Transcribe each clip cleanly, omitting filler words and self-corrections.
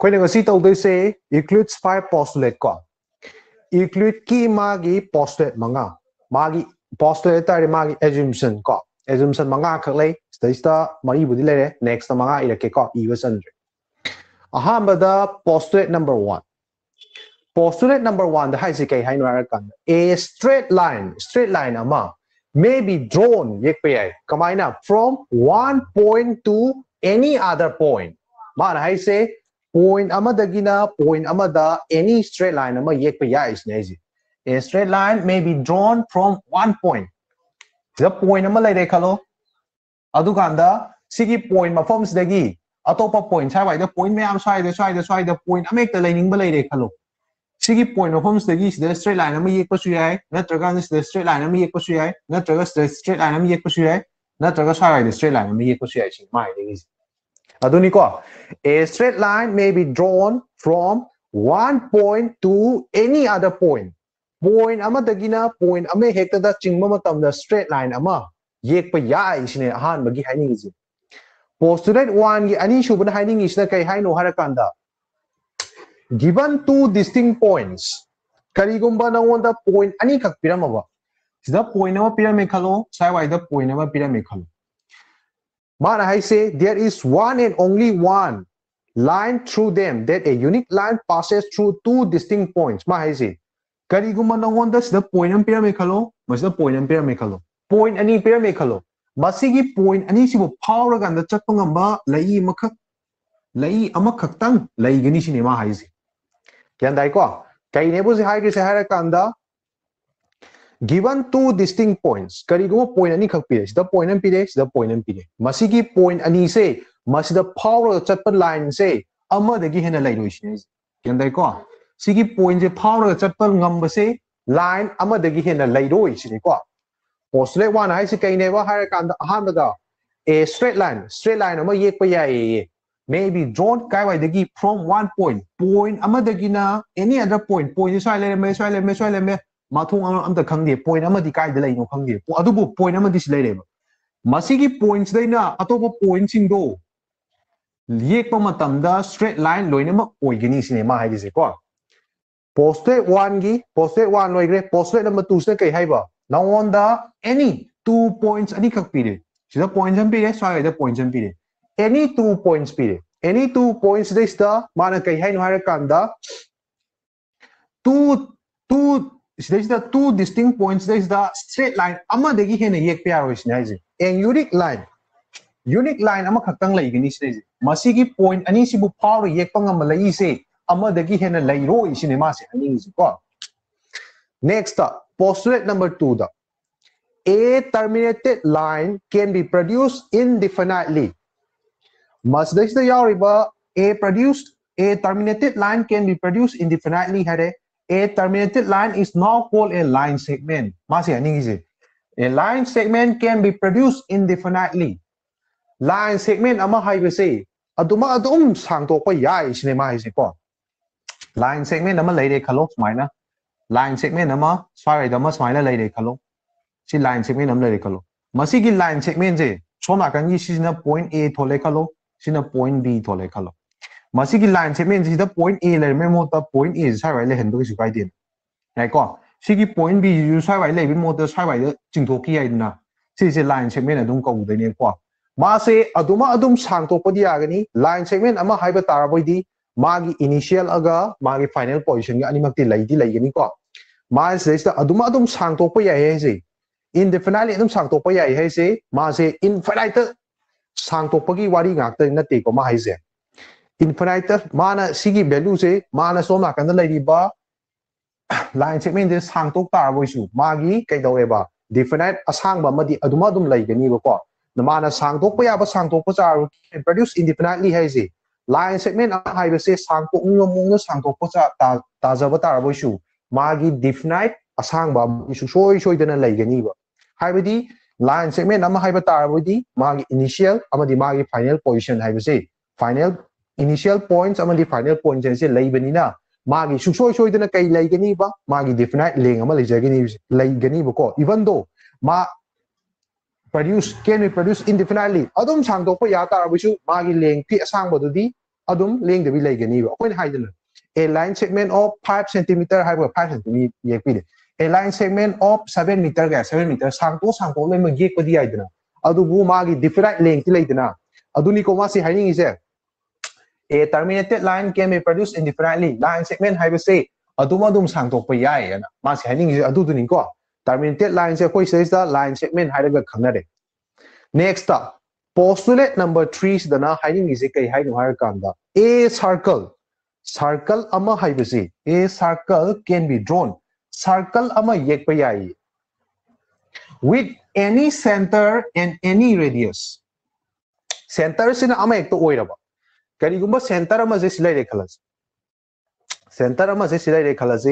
Quay này si tàu DC Euclid five postulate qua Euclid ki magi postulate manga magi postulate ta magi assumption qua assumption manga khắc lấy staista mari budi lấy next manga ira ke qua evasion aha bada postulate number 1 postulate number 1 the high si kai hai no kan a straight line ama may be drawn yek pe kamaina from one point to any other point man hai se point amadagina point amada any straight line ama yek pe ya is nazi a straight line may be drawn from one point the point amalai re khalo aduganda sigi point mafams dagi atopa point sai wai the point me am sai the point amek the lining balai re khalo sigi point mafams dagi the straight line ama yek pasu yai natraga the straight line ama yek pasu yai natraga the straight line ama yek pasu yai natraga sai wai the straight line ama yek pasu yai sing mai dagi Aduniko, a straight line may be drawn from one point to any other point. Point amadagina point ame hekta da chingmamatam the straight line ama yek pa ya isne ahan bagi hiding is. Postulate one gi ani shubana hiding isna kai hai no harakanda. Given two distinct points, karigumba na on the point ani kak piramava. The point ama piramekalo, sai the point ama piramekalo. Man, I say there is one and only one line through them that a unique line passes through two distinct points. Man, I say, kariguma nangondas the point ampere mekalo, mas the point ampere mekalo. Point ani pair mekalo. Masigi point ani sibo power gan the chakpangamba lai amakakang lai ganishinema haisi. Yandaiko, kainebuzi hairi sahara kanda. Given two distinct points, kariguma point ani kakpire, the point ampire, the point ampire. Masigi point ani say, must the power of chatpad line say, amadagi hena lai noishinese. Yandai ko, sigi point the power of chatpad ngamba say, line amadagi hena lai noishinese ko. Postulate one, I say kaineva harakanda ahamada. A straight line ama yek pa ya may be drawn kaiwaidagi from one point. Point amadagina, any other point. Point is swaleme. Matung am the Kangi point amadi kai delay no Kangi. Adubu point amadis lady. Masigi points they na atopo points in do. Liekamatamda straight line loinema oigenis in a mahizeko. Postulate one gi, postulate one loigre, postulate number two seke haiba. Now on the any 2 points any cock period. She's the points and period, sorry the points and period. Any 2 points period. Any 2 points they star manakai hainu harakanda there's the two distinct points. There's the straight line. Ama degi hena yek pya oisnaize. And unique line ama khatang lai gani saize. Masigi point ani sibu power yek pangam lai se. Ama degi hena lai ro isine ma se ani is ko. Next up, postulate number 2 da. A terminated line can be produced indefinitely. Mas there's the yariba a terminated line can be produced indefinitely hare. A terminated line is now called a line segment. A line segment can be produced indefinitely. Line segment ama highway say aduma adum sangto ko yai cinema is ko. Line segment ama lady kalo smina. Line segment ama sorry dama smina lady kalo. Si line segment ama lady kalo. Masigi line segment je soma kangi sina point A thole kalo sina point B thole kalo. Masigi line segment is the point A le memo the point A sai wai le hendu si kai din nai ko sigi point B you sai wai le bi mo the sai wai de jingtho ki ai na si se line segment adum ko de ne ko ma se aduma adum sang to podi agani line segment ama haiba taraboi di magi initial aga magi final position gi ani makti lai di lai gani ko ma se is the aduma adum sang to po yai se indefinitely adum sang to po yai se ma se infinite sang to pagi wari ngak ta na te ko ma hai se Infinite mana sigi value se mana soma kan lai ba line segment is hang tok tar boisu magi kai dawe ba definite asang ba madi aduma dum lai gani ba ko na mana sang tok pa ya ba sang tok pa char produce indefinitely hai se line segment hai ba se sang tok ngom sang tok pa ta ta ja ba tar boisu magi definite asang ba isu soi de na lai gani ba hai ba di line segment ama hai ba tar ba di magi initial ama di magi final position hai ba se final Initial points among the final points and say Labanina. Magi Shusho showed in a Kai Laganiba, Magi definite Langama is Laganibuko, even though Ma produce can be produced indefinitely. Adam Santo Poyata, which you Magi Lang P. Sangbo the adum leng the village ni ba koin hai jana a line segment of 5 centimeter hai ba 5 centimeter ye pi a line segment of 7 meter ga 7 meter sang to le ma ye ko di ai dana adu bu ma gi different length ti le dana adu ni ko ma si hiding is a terminated line can be produced indifferently line segment hai ba se adum sang to pa yai na ma si hiding is adu ni ko terminated line se koi says the line segment hai ga khana de next up postulate number 3 is the na hiding is kai hiding har kanda a circle ama haibasi a circle can be drawn circle ama yek pa yai with any center and any radius center sin ama ek to oiraba kari gumba center ama je silai rekhalas center ama je silai rekhalas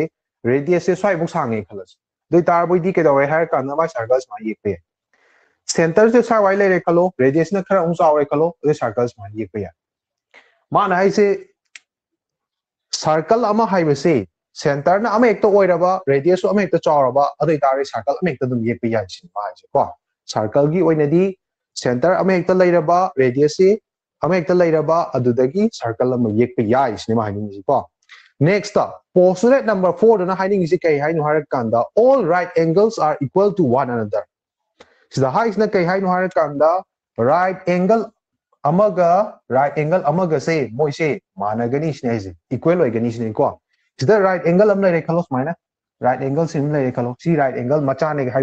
radius se swai buk sangai khalas doi tar boi di ke dawai har kanda ma circles ma yek pe centers the side wide like hello radius na khara unsa awai hello the circles ma ye pa man hai se circle ama hai se center na ama ek to oiraba radius ama ek to chawraba adai tare circle ama ek to dum ye pa sin ma se ko circle gi oina di center ama ek to leiraba radius se ama ek to leiraba adudagi circle ama ye pa sin ma ni ko next up postulate number 4 na hiding is kai hainu har kanda all right angles are equal to one another so the height na kai hai no har kanda right angle amaga se moi se managani sne se equal ogani sne ko is the right angle am lai khalos minus right angle sin lai khalo si right angle macha ne hai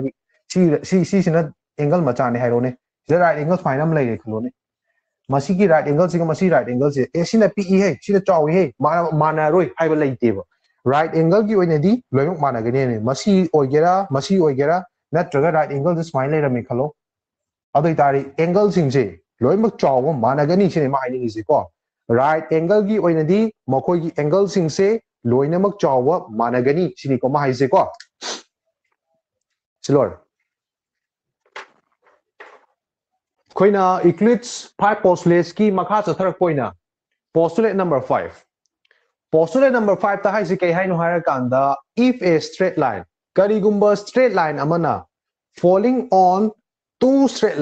si sin angle macha ne hai ro ne the right angle final am lai khalo ne masi ki right angle si masi right angle se a sin pe he si da chawi he mana roi hai ba lai te ba right angle gi oina di loimok managani ne masi oigera natraga right angle this mine later make hello adoi tari angle sing je loimak chaw managani sine ma hiding is ko right angle gi oinadi mokoi gi angle sing se loinamak chaw managani sine ko ma hai se ko silor koina Euclid's 5 postulates ki makha chathar koina postulate number 5 ta hai se kai hai no har kanda if a straight line karigumba straight line amana falling on two straight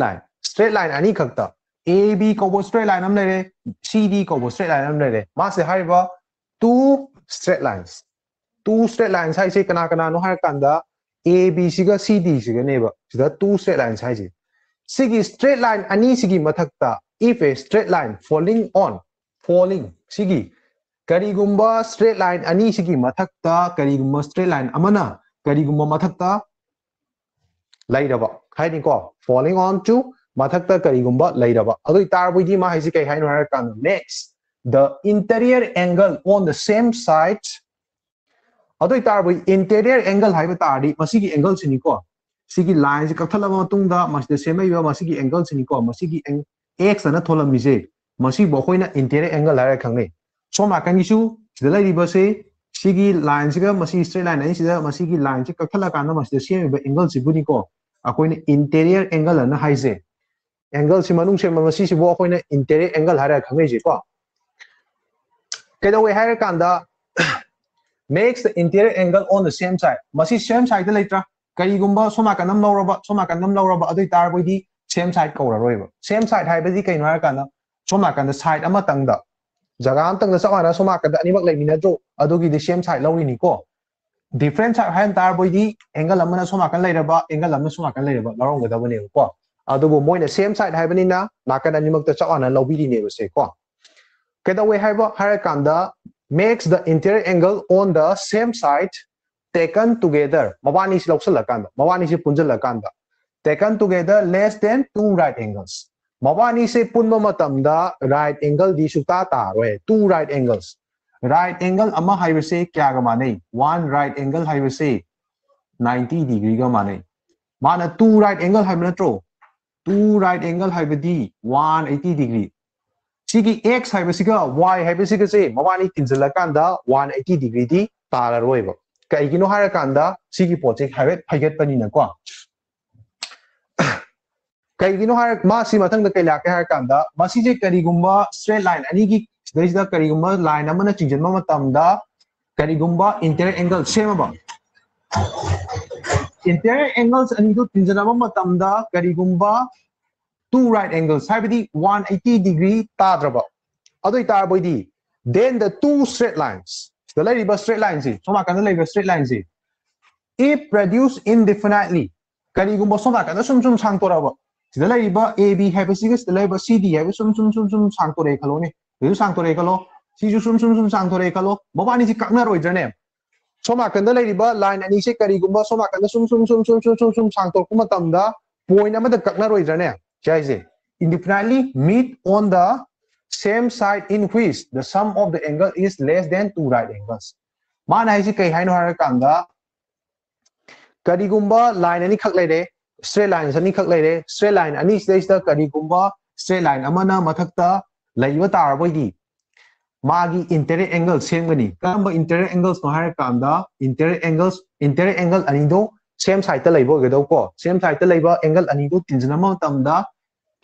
line ani khakta ab ko straight line am lere cd ko straight line am lere ma se haiba two straight lines hai se kana no har kanda ab siga cd siga neba sida two straight lines hai se sigi straight line ani sigi mathakta if a straight line falling sigi karigumba straight line ani sigi mathakta karigumba straight line amana karigumba mathakta lairaba haini ko falling on to mathakta karigumba lairaba adoi tarboidi ma haisi kai hainu har kan next the interior angle on the same side adoi tarboi interior angle haiba tardi masigi angle sini ko sigi line se kathala matung da masida semai ba masigi angle sini ko masigi x ana tholami je masi bokoina interior angle har kan ne so ma kan isu sidalai riba se sigi line siga masi straight line ani sida masi gi line chi kakhala kana masi same ba angle si buni ko akoina interior angle ana haise angle si manung se masi si bo akoina interior angle hara khame ji ko kada we hara kanda makes the interior angle on the same side masi same side de leitra kari gumba soma kanam lauraba adui tar boi di same side ko ra roiba same side hai ba ji kaino hara kana soma kan the side ama tang da jagam tang sa ana soma ka ani bak laimina jo adogi the same side lawi ni ko different side han tar boi di angle amana soma kan lairaba lorong ga dabane ko adobo moina same side haibani na nakan ani mak ta sa ana lawi ni ne se ko kada we haiba harakanda makes the interior angle on the same side taken together mawani si loksal lakanda mawani si punjal lakanda taken together less than 2 right angles mawani se punma matam da right angle di suta ta roe two right angle ama haiwe se kya ga mane one right angle haiwe se 90 degree ga mane mana two right angle haibe natro two right angle haibe di 180 degree sigi x haibe siga y haibe siga se mawani tinjala kanda 180 degree di tara roe ba kai gino hara kanda sigi project haibe phaiget pani na ko kaigino har masi mathang da kaila ka har kanda masi je karigumba straight line ani gi sidai karigumba line amana chingjenma matam da karigumba interior angle same aba interior angles ani do tinjana matam da karigumba two right angles haibidi 180 degree tadraba ꯑꯗꯨ ꯇꯥꯔꯕꯣꯏꯗꯤ then the two straight lines, the latest straight lines, if produced indefinitely, karigumba soma kana sum sangtoraba. The latest A B have a series, the latest C D have a sum sangtore kalone. You sangtore kalo, see you sum sangtore kalo. Mobani is kaknaroidrene. Soma kana latest line and ise karigumba soma kana sum sangtor kumatamda. Point number the kaknaroidrene. Jaise indefinitely meet on the same side in which the sum of the angle is less than two right angles. Man hai si kai hai no har kanda karigumba line ani khak lere straight lines ani khak lere straight line ani stage the karigumba straight line amana mathak ta laiwa tar boi gi magi interior angle same gani karamba interior angles no har kanda interior angle ani do same side ta laibo ge do ko same side ta laiba angle ani do tinjana ma tam da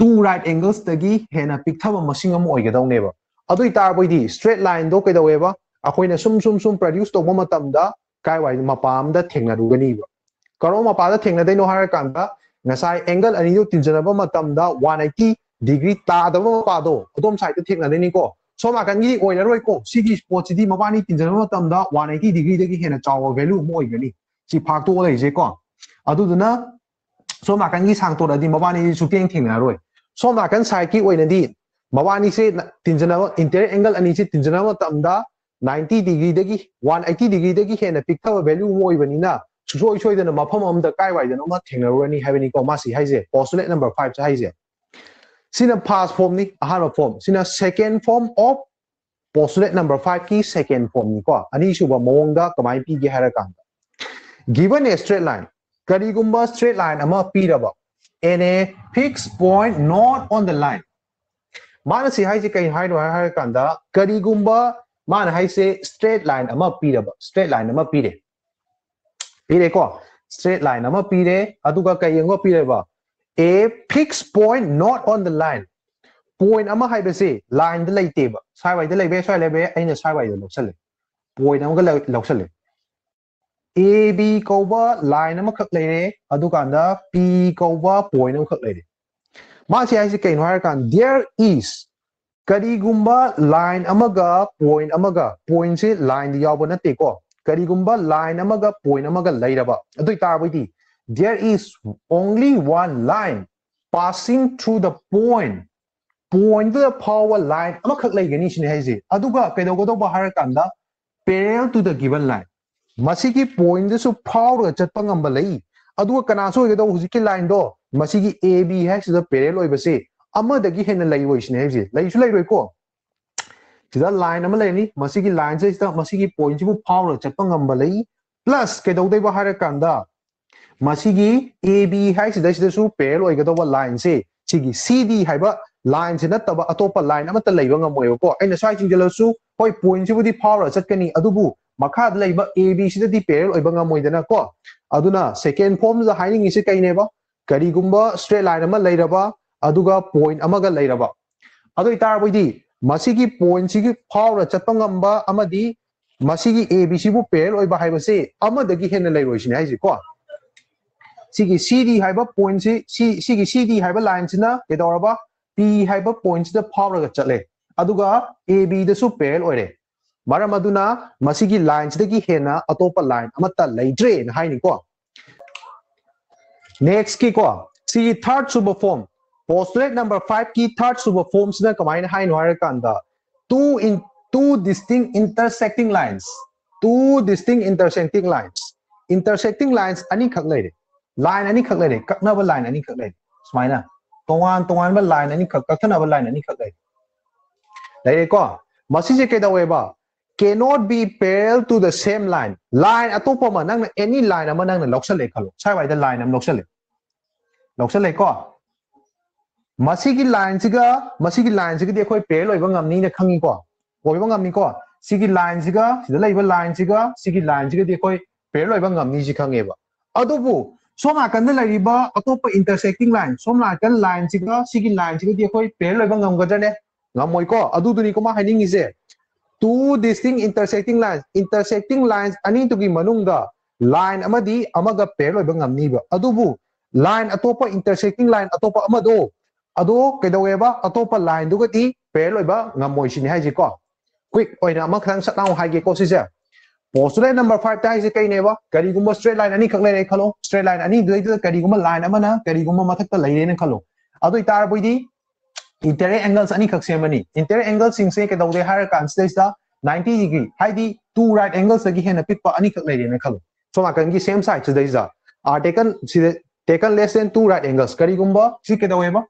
two right angles tagi hena pikthaba masing am oigadaw neba adui tar boidi straight line do kedaweba akhoina sum produce to matam da kai wai mapam da thengnaru gani ba karo mapa da thengnadai no har kanda nasai angle ani do tinjanaba matam da 180 degree ta da mapa do adom side da thengnadai ni ko soma kan gi oilaroi ko sigi spot sidi mapani tinjanaba matam da 180 degree tagi hena chawa value mo oigani si phak to lai je ko adu duna soma kan gi sangtor adi mapani supeng thengnaroi. So I can say that Mawani say interior angle and each tinjanama tamda 90 degree degi 180 degree degi and a picture value more even enough. So show the mapamum the kai the number thing have any comasi highze postulate number 5 highze. Sin a past form ni ahana form. Sin a second form of postulate number 5 ki second form ni ko ani shuba monga kamai pi harakanda. Given a straight line, karigumba straight line ama piraba. And a fixed point not on the line. Mana si hai se kai hai no hai kanda karigumba mana hai se straight line ama pire ba straight line ama pire. Pire ko straight line ama pire aduga kai yengo pire ba a fixed point not on the line. Point ama hai se line de lai te ba sai wai de lai be sai lai be aina sai wai de lok sale. Point ama ga lok sale. A B cover line number cut lady, Adukanda P cover point of cut lady. Masi Isaacan, there is Karigumba line amaga point amaga points line the Yabana take off. Karigumba line amaga point amaga later. Adukawiti, there is only one line passing through the point. Point to the power line amakat like Ganishin Hazy. Aduka Kedogodoba Harakanda parallel to the given line. Masiki point this power chatpangambalai. Adu Kanaso Huziki line door, Masiki A B has the parallel over say. Ama the Gihen Laiwation Hazy. Like you like call. To the line amalani, Masiki lines is the Masiki point to power chatpangambalai plus Kedodeva Harakanda. Masigi A B has the super parallel over line say. Sigi C D hyper lines in a taba atopa line amata Layanga and the side in Jelosu, hoi points with the power chatkani adubu. Makad laiba A B C the pair or bangamoidana ko. Aduna second form the hiding is a kaineva, karigumba, straight line ama laidaba, aduga point amaga laidaba. Adu itarwidi, masigi point sigi power chatangamba amadi, masigi A B C pair or bahaiba say, ama the gihen lairosin as you call. Sigi C D hyper points, sigi C D hyper lines in a kedoraba, P hyper points the power chatle. Aduga A B the super or Maramaduna, Masigi lines the Gihena, Atopa line, Amata Laidre, and Hainiko. Next Kiko, see third superform. Postulate number 5 key third superforms in the combined Hain Harakanda. Two distinct intersecting lines. Two distinct intersecting lines. Intersecting lines, any calculated. Line any calculated. Cut number line any calculated. Smina. Tongan line any calculated. Laideko, Masiji Kedaweba. Cannot be parallel to the same line. Line atopa manang any line amanang loksale kalo. Sai wai the line am loksale. Loksale ko. Masigi lines siga dekoi parallel ibangam ni na khangi ko. Ko ibangam ni ko. Sigi lines siga dekoi parallel ibangam ni ji khangi ba. Adobu soma kan la riba atopa intersecting line. Soma kan sigi lines siga dekoi parallel ibangam gadane. Ngamoi ko adu duni ko ma hiding ise. Two distinct intersecting lines. Intersecting lines ani to give manunga line amadi amaga parallel ibangam niba. Adubu line atopa intersecting line atopa amado. Ado kedaweba atopa line dugati pe loiba ngamoi sin hai ji ko quick oina ma khang sat nau hai ge ko si ja postulate number 5 tai ji kai ne ba kari gum straight line ani khak le ne khalo straight line ani dei de kari gum line ama na kari gum ma thak ta le ne khalo adu tar boi di interior angles ani khak sem ani interior angles sing se ke dau de har kan stage da 90 degree hai di two right angles agi hen a pik pa ani khak le ne khalo so ma kan gi same side to dei ja are taken less than two right angles kari gum ba si ke dau e ba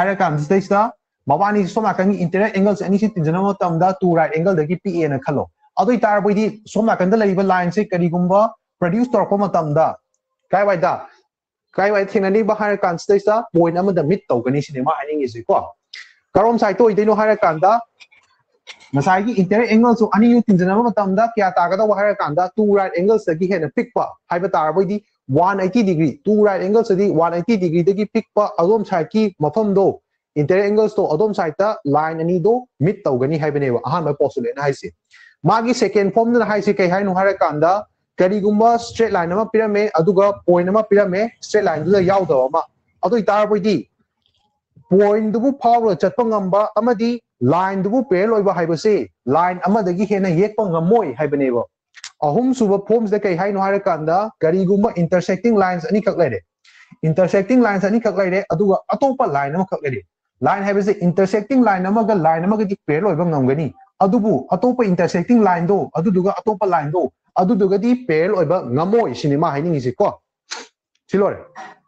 har kan stage da Mabani Somakangi interior angles and easy general term that two right angle the PA and a color. Other tar with the Somakanda label lines, Karigumba, produced or comatamda. Kaiwaida Kaiwai Tinaniba Harakan Stasta, point number the mid tokenation in my is equal. Karom Saito, they know Harakanda Masagi interior angles of any youth in general term that Kiatagada Harakanda, two right angles the given a pickpa. Hypertar with the 180 degree, two right angles the 180 degree the pickpa, Alom Saiki, Mapamdo. Interior angles to adom side ta line ani do mid tawgani haibeneba ahan ma postulate na haisi magi second form na haisi kai hainu harakanda kari gumba straight line ama pirame aduga point ama pirame straight line du yaw da ma adu itar boi di point du bu power chatpangamba amadi line du bu pair loiba haibase line ama dagi hena yekpangamoi haibeneba ahum suba forms da kai hainu harakanda kari gumba intersecting lines ani kaklede intersecting lines ani kaklede aduga atopa line ama kaklede line have the intersecting line amaga di pair loiba ngamgani adubu atopa intersecting line do aduduga atopa line do aduduga di pair loiba ngamoi cinema haining is ko silore